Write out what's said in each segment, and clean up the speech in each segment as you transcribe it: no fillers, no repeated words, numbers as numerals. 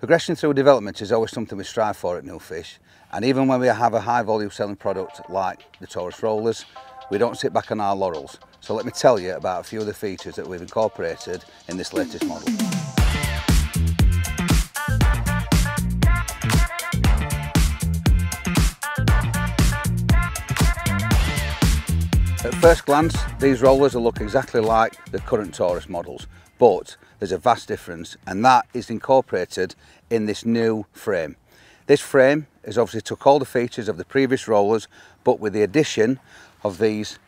Progression through development is always something we strive for at NuFish, and even when we have a high volume selling product like the Taurus rollers, we don't sit back on our laurels. So let me tell you about a few of the features that we've incorporated in this latest model. At first glance, these rollers will look exactly like the current Taurus models, but there's a vast difference, and that is incorporated in this new frame. This frame has obviously took all the features of the previous rollers, but with the addition of these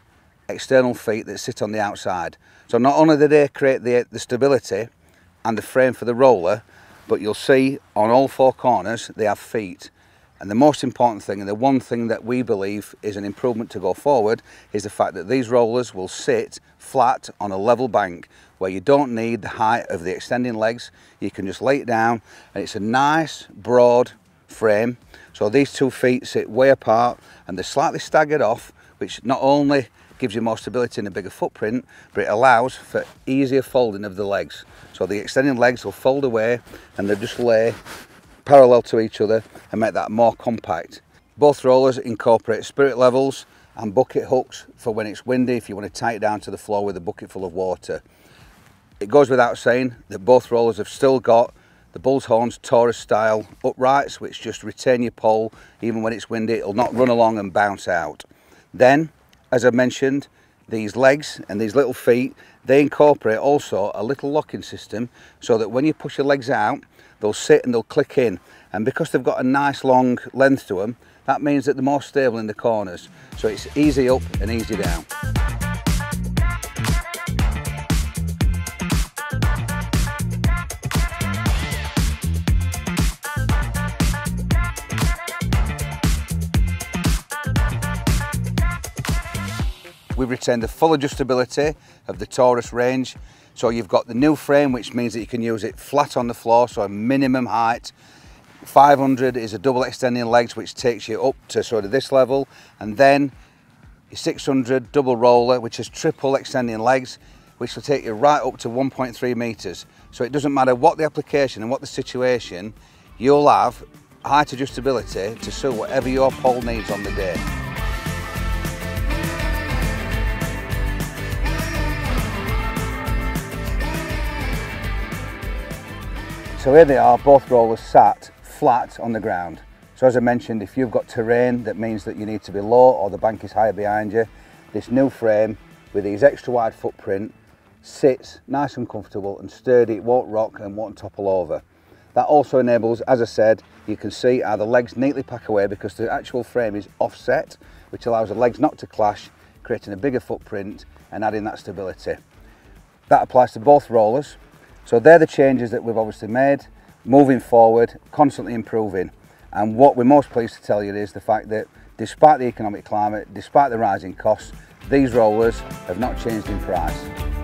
external feet that sit on the outside. So not only do they create the stability and the frame for the roller, but you'll see on all four corners they have feet. And the most important thing, and the one thing that we believe is an improvement to go forward, is the fact that these rollers will sit flat on a level bank where you don't need the height of the extending legs. You can just lay it down, and it's a nice broad frame. So these 2 feet sit way apart and they're slightly staggered off, which not only gives you more stability and a bigger footprint, but it allows for easier folding of the legs. So the extending legs will fold away and they'll just lay parallel to each other and make that more compact. Both rollers incorporate spirit levels and bucket hooks for when it's windy, if you want to tie it down to the floor with a bucket full of water. It goes without saying that both rollers have still got the bull's horns Taurus style uprights, which just retain your pole even when it's windy. It'll not run along and bounce out. Then, as I mentioned, these legs and these little feet, they incorporate also a little locking system so that when you push your legs out, they'll sit and they'll click in. And because they've got a nice long length to them, that means that they're more stable in the corners. So it's easy up and easy down. We've retained the full adjustability of the Taurus range, so you've got the new frame, which means that you can use it flat on the floor, so a minimum height. 500 is a double extending legs, which takes you up to sort of this level, and then your 600 double roller, which is triple extending legs, which will take you right up to 1.3 meters. So it doesn't matter what the application and what the situation, you'll have height adjustability to suit whatever your pole needs on the day. So here they are, both rollers sat flat on the ground. So as I mentioned, if you've got terrain that means that you need to be low or the bank is higher behind you, this new frame with these extra wide footprint sits nice and comfortable and sturdy. It won't rock and won't topple over. That also enables, as I said, you can see how the legs neatly pack away because the actual frame is offset, which allows the legs not to clash, creating a bigger footprint and adding that stability. That applies to both rollers. So they're the changes that we've obviously made, moving forward, constantly improving. And what we're most pleased to tell you is the fact that despite the economic climate, despite the rising costs, these rollers have not changed in price.